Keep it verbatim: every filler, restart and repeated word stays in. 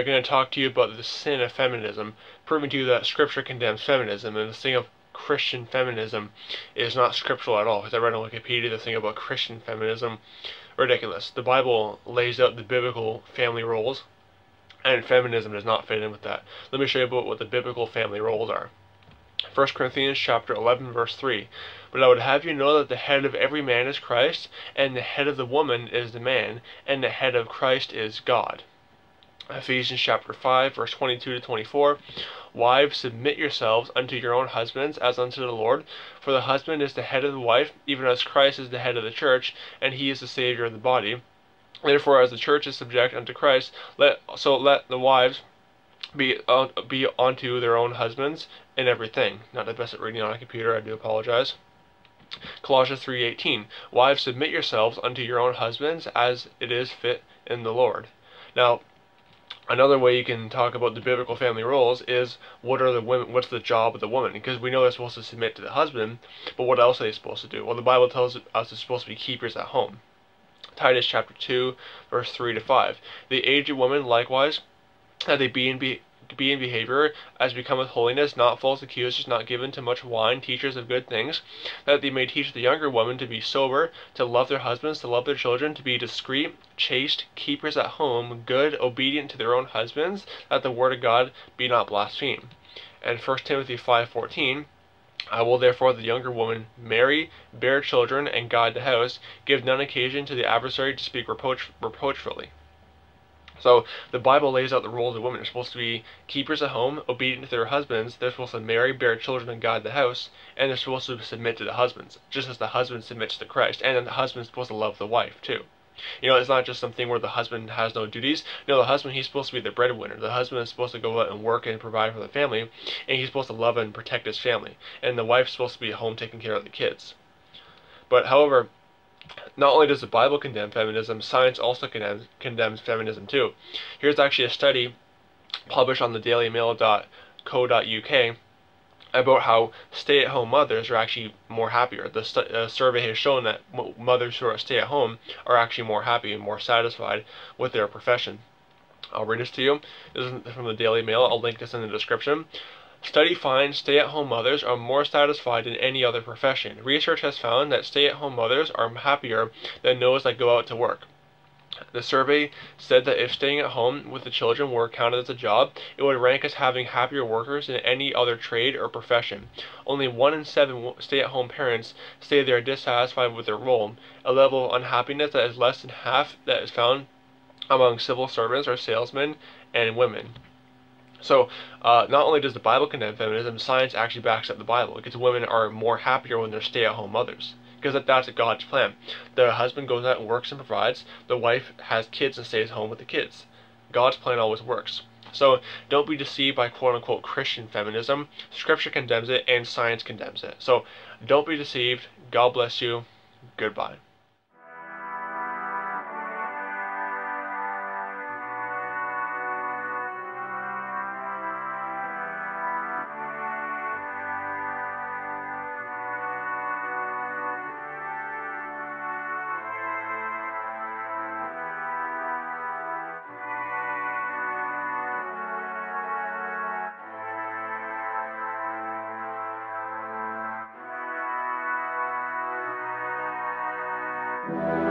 are going to talk to you about the sin of feminism, proving to you that Scripture condemns feminism, and the thing of Christian feminism is not scriptural at all. Because I read on Wikipedia the thing about Christian feminism, ridiculous. The Bible lays out the biblical family roles, and feminism does not fit in with that. Let me show you about what the biblical family roles are. First Corinthians chapter eleven verse three. But I would have you know that the head of every man is Christ, and the head of the woman is the man, and the head of Christ is God. Ephesians chapter five verse twenty-two to twenty-four. Wives, submit yourselves unto your own husbands as unto the Lord, for the husband is the head of the wife, even as Christ is the head of the church, and he is the Savior of the body. Therefore, as the church is subject unto Christ, let so let the wives be uh, be unto their own husbands in everything. Not the best at reading on a computer, I do apologize. Colossians three eighteen. Wives, submit yourselves unto your own husbands as it is fit in the Lord. Now, another way you can talk about the biblical family roles is what are the women? What's the job of the woman? Because we know they're supposed to submit to the husband, but what else are they supposed to do? Well, the Bible tells us they're supposed to be keepers at home. Titus chapter two, verse three to five. The aged woman likewise, that they be in be be in behavior as becometh holiness, not false accusers, not given to much wine, teachers of good things, that they may teach the younger women to be sober, to love their husbands, to love their children, to be discreet, chaste, keepers at home, good, obedient to their own husbands, that the word of God be not blasphemed. And First Timothy five fourteen, I will therefore the younger woman marry, bear children, and guide the house, give none occasion to the adversary to speak reproach reproachfully. So the Bible lays out the roles of women. They're supposed to be keepers at home, obedient to their husbands. They're supposed to marry, bear children, and guide the house. And they're supposed to submit to the husbands, just as the husband submits to Christ. And then the husband's supposed to love the wife, too. You know, it's not just something where the husband has no duties. No, the husband, he's supposed to be the breadwinner. The husband is supposed to go out and work and provide for the family. And he's supposed to love and protect his family. And the wife's supposed to be at home taking care of the kids. But, however, not only does the Bible condemn feminism, science also condemns, condemns feminism too. Here's actually a study published on the daily mail dot co dot U K about how stay-at-home mothers are actually more happier. The stu uh, survey has shown that m mothers who are stay-at-home are actually more happy and more satisfied with their profession. I'll read this to you. This is from the Daily Mail. I'll link this in the description. Study finds stay-at-home mothers are more satisfied in any other profession. Research has found that stay-at-home mothers are happier than those that go out to work. The survey said that if staying at home with the children were counted as a job, it would rank as having happier workers than any other trade or profession. Only one in seven stay-at-home parents say they are dissatisfied with their role, a level of unhappiness that is less than half that is found among civil servants or salesmen and women. So, uh, not only does the Bible condemn feminism, science actually backs up the Bible. Because women are more happier when they're stay-at-home mothers. Because that, that's God's plan. The husband goes out and works and provides. The wife has kids and stays home with the kids. God's plan always works. So, don't be deceived by quote-unquote Christian feminism. Scripture condemns it, and science condemns it. So, don't be deceived. God bless you. Goodbye. Thank you.